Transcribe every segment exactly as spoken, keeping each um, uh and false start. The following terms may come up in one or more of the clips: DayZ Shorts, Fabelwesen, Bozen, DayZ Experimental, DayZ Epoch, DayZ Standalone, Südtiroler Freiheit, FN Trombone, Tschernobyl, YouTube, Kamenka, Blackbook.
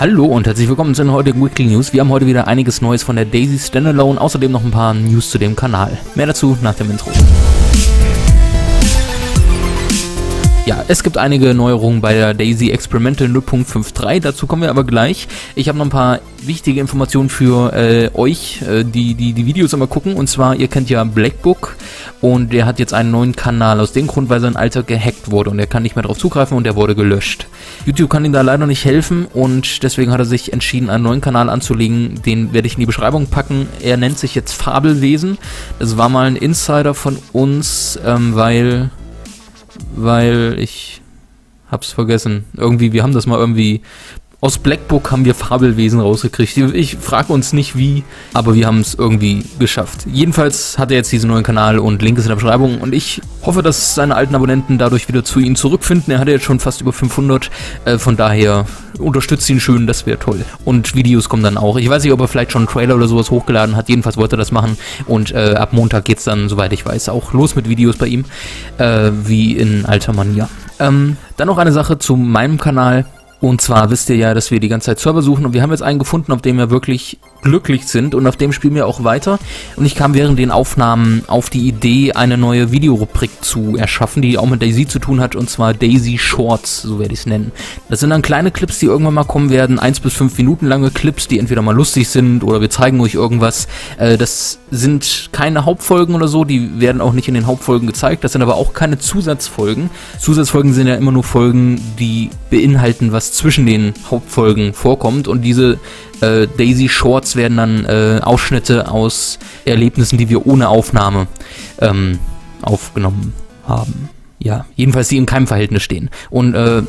Hallo und herzlich willkommen zu den heutigen Weekly News. Wir haben heute wieder einiges Neues von der DayZ Standalone, außerdem noch ein paar News zu dem Kanal. Mehr dazu nach dem Intro. Ja, es gibt einige Neuerungen bei der DayZ Experimental null Punkt dreiundfünfzig, dazu kommen wir aber gleich. Ich habe noch ein paar wichtige Informationen für äh, euch, äh, die, die die Videos immer gucken. Und zwar, ihr kennt ja Blackbook und der hat jetzt einen neuen Kanal, aus dem Grund, weil sein alter gehackt wurde und er kann nicht mehr darauf zugreifen und der wurde gelöscht. YouTube kann ihm da leider nicht helfen und deswegen hat er sich entschieden, einen neuen Kanal anzulegen, den werde ich in die Beschreibung packen. Er nennt sich jetzt Fabelwesen, das war mal ein Insider von uns, ähm, weil... weil ich hab's vergessen. Irgendwie, wir haben das mal irgendwie... Aus Blackbook haben wir Fabelwesen rausgekriegt. Ich frage uns nicht wie, aber wir haben es irgendwie geschafft. Jedenfalls hat er jetzt diesen neuen Kanal und Link ist in der Beschreibung und ich hoffe, dass seine alten Abonnenten dadurch wieder zu ihm zurückfinden. Er hat jetzt schon fast über fünfhundert, äh, von daher unterstützt ihn schön, das wäre toll. Und Videos kommen dann auch. Ich weiß nicht, ob er vielleicht schon einen Trailer oder sowas hochgeladen hat, jedenfalls wollte er das machen und äh, ab Montag geht's dann, soweit ich weiß, auch los mit Videos bei ihm, äh, wie in alter Manier. Ähm, dann noch eine Sache zu meinem Kanal. Und zwar wisst ihr ja, dass wir die ganze Zeit Server suchen und wir haben jetzt einen gefunden, auf dem wir wirklich glücklich sind und auf dem spielen wir auch weiter. Und ich kam während den Aufnahmen auf die Idee, eine neue Videorubrik zu erschaffen, die auch mit DayZ zu tun hat, und zwar DayZ Shorts, so werde ich es nennen. Das sind dann kleine Clips, die irgendwann mal kommen werden, eins bis fünf Minuten lange Clips, die entweder mal lustig sind oder wir zeigen euch irgendwas. Äh, das sind keine Hauptfolgen oder so, die werden auch nicht in den Hauptfolgen gezeigt, das sind aber auch keine Zusatzfolgen. Zusatzfolgen sind ja immer nur Folgen, die beinhalten, was zwischen den Hauptfolgen vorkommt, und diese äh, DayZ Shorts werden dann äh, Ausschnitte aus Erlebnissen, die wir ohne Aufnahme ähm, aufgenommen haben. Ja, jedenfalls die in keinem Verhältnis stehen. Und äh,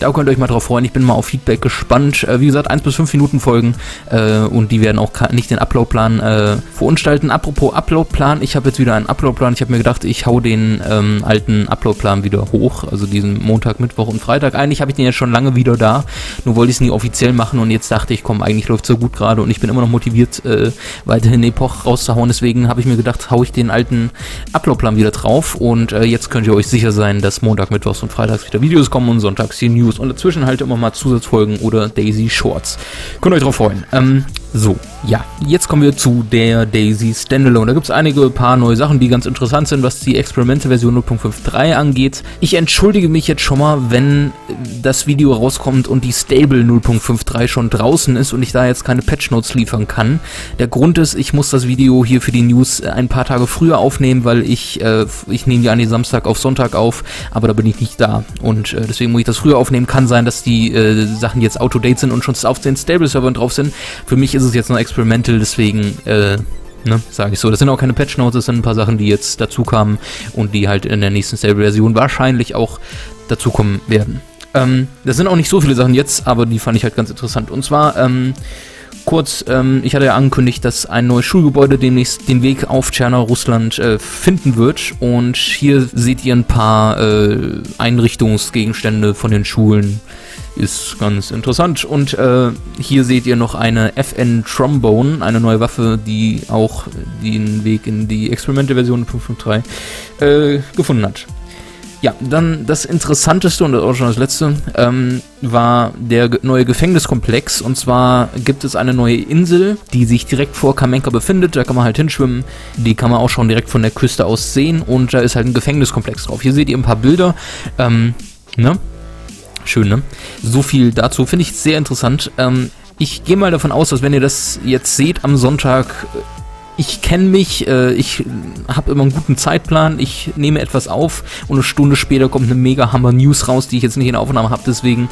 da könnt ihr euch mal drauf freuen, ich bin mal auf Feedback gespannt. Äh, wie gesagt, eins bis fünf Minuten Folgen äh, und die werden auch nicht den Uploadplan äh, verunstalten. Apropos Uploadplan, ich habe jetzt wieder einen Uploadplan. Ich habe mir gedacht, ich hau den ähm, alten Uploadplan wieder hoch, also diesen Montag, Mittwoch und Freitag. Eigentlich habe ich den ja schon lange wieder da, nur wollte ich es nie offiziell machen und jetzt dachte ich, komm, eigentlich läuft es so gut gerade und ich bin immer noch motiviert, äh, weiterhin Epoch rauszuhauen. Deswegen habe ich mir gedacht, hau ich den alten Uploadplan wieder drauf und äh, jetzt könnt ihr euch sicher sein, sein, dass Montag, Mittwochs und Freitags wieder Videos kommen und sonntags die News und dazwischen halt immer mal Zusatzfolgen oder DayZ Shorts. Könnt ihr euch drauf freuen. Ähm, so, ja, jetzt kommen wir zu der DayZ Standalone. Da gibt es einige paar neue Sachen, die ganz interessant sind, was die Experimental Version null Punkt dreiundfünfzig angeht. Ich entschuldige mich jetzt schon mal, wenn das Video rauskommt und die Stable null Punkt dreiundfünfzig schon draußen ist und ich da jetzt keine Patchnotes liefern kann. Der Grund ist, ich muss das Video hier für die News ein paar Tage früher aufnehmen, weil ich, äh, ich nehme die an den Samstag auf Sonntag auf, aber da bin ich nicht da und äh, deswegen muss ich das früher aufnehmen. Kann sein, dass die äh, Sachen jetzt out-of-date sind und schon auf den Stable-Servern drauf sind. Für mich ist es jetzt noch Experimental, deswegen äh, ne, sage ich so. Das sind auch keine Patch-Notes, das sind ein paar Sachen, die jetzt dazu kamen und die halt in der nächsten Stable-Version wahrscheinlich auch dazukommen werden. Ähm, das sind auch nicht so viele Sachen jetzt, aber die fand ich halt ganz interessant. Und zwar, ähm, kurz, ähm, ich hatte ja angekündigt, dass ein neues Schulgebäude demnächst den Weg auf Tschernobyl, Russland, äh, finden wird. Und hier seht ihr ein paar äh, Einrichtungsgegenstände von den Schulen. Ist ganz interessant. Und äh, hier seht ihr noch eine F N Trombone, eine neue Waffe, die auch den Weg in die Experimente-Version fünf Punkt drei äh, gefunden hat. Ja, dann das Interessanteste und auch schon das Letzte ähm, war der neue Gefängniskomplex, und zwar gibt es eine neue Insel, die sich direkt vor Kamenka befindet, da kann man halt hinschwimmen, die kann man auch schon direkt von der Küste aus sehen und da ist halt ein Gefängniskomplex drauf. Hier seht ihr ein paar Bilder, ähm, ne? Schön, ne? So viel dazu, finde ich sehr interessant. Ähm, ich gehe mal davon aus, dass wenn ihr das jetzt seht am Sonntag... Ich kenne mich, äh, ich habe immer einen guten Zeitplan, ich nehme etwas auf und eine Stunde später kommt eine mega Hammer-News raus, die ich jetzt nicht in der Aufnahme habe, deswegen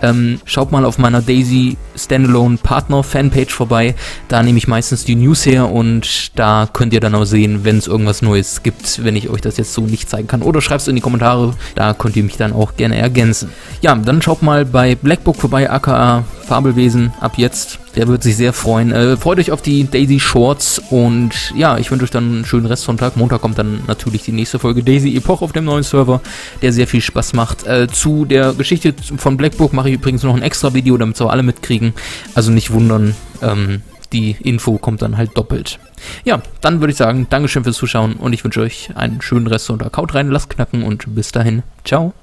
ähm, schaut mal auf meiner DayZ Standalone Partner Fanpage vorbei, da nehme ich meistens die News her und da könnt ihr dann auch sehen, wenn es irgendwas Neues gibt, wenn ich euch das jetzt so nicht zeigen kann, oder schreibt es in die Kommentare, da könnt ihr mich dann auch gerne ergänzen. Ja, dann schaut mal bei Blackbook vorbei, aka Fabelwesen, ab jetzt. Der wird sich sehr freuen. Äh, freut euch auf die DayZ Shorts und ja, ich wünsche euch dann einen schönen Rest vom Tag. Montag kommt dann natürlich die nächste Folge DayZ Epoch auf dem neuen Server, der sehr viel Spaß macht. Äh, zu der Geschichte von Blackbook mache ich übrigens noch ein extra Video, damit es auch alle mitkriegen. Also nicht wundern, ähm, die Info kommt dann halt doppelt. Ja, dann würde ich sagen, Dankeschön fürs Zuschauen und ich wünsche euch einen schönen Rest vom Tag. Haut rein, lasst knacken und bis dahin. Ciao.